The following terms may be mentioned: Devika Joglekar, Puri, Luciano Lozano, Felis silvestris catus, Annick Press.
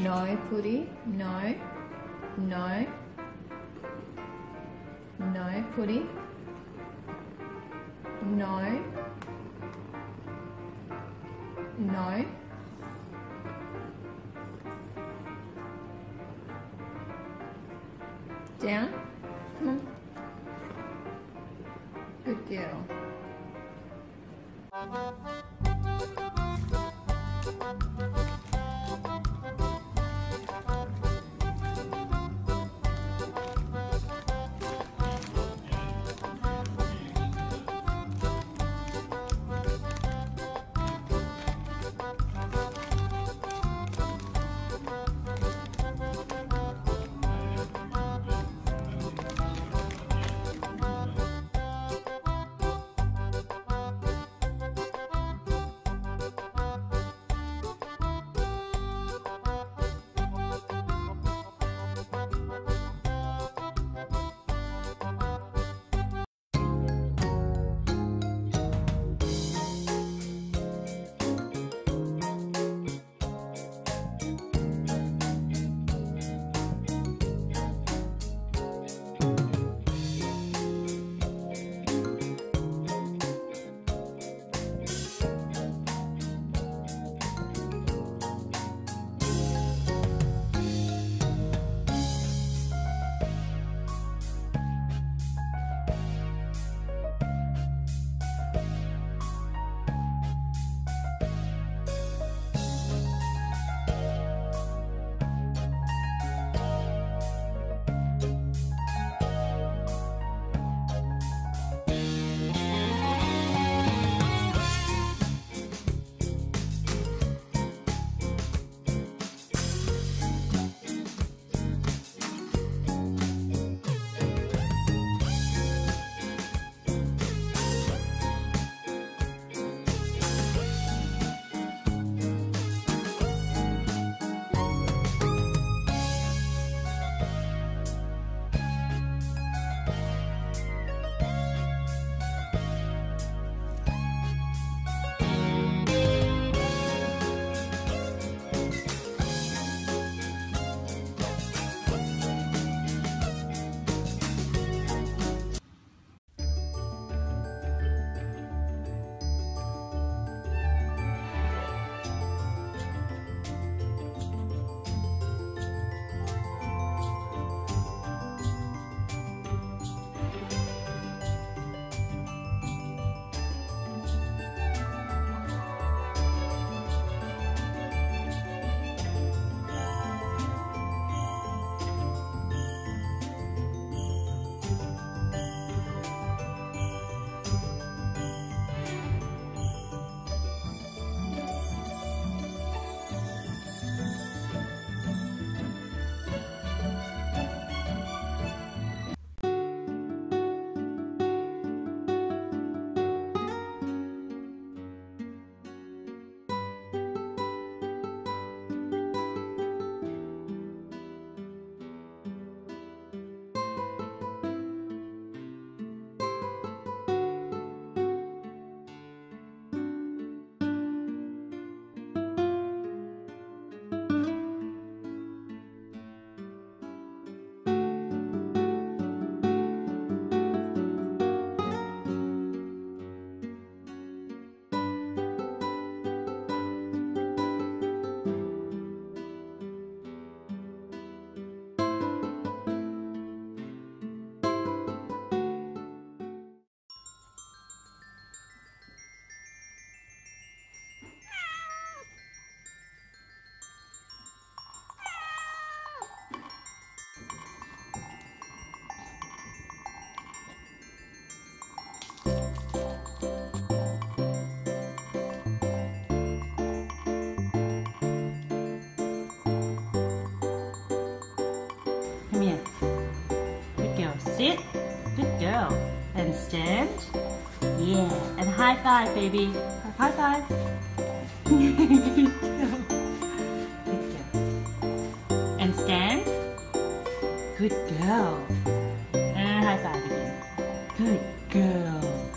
No, Puri. No. No. No, Puri. No. No. Down. Come on. Good girl. Sit. Good girl. And stand. Yeah. And high five, baby. High five. Good girl. Good girl. And stand. Good girl. And high five again. Good girl.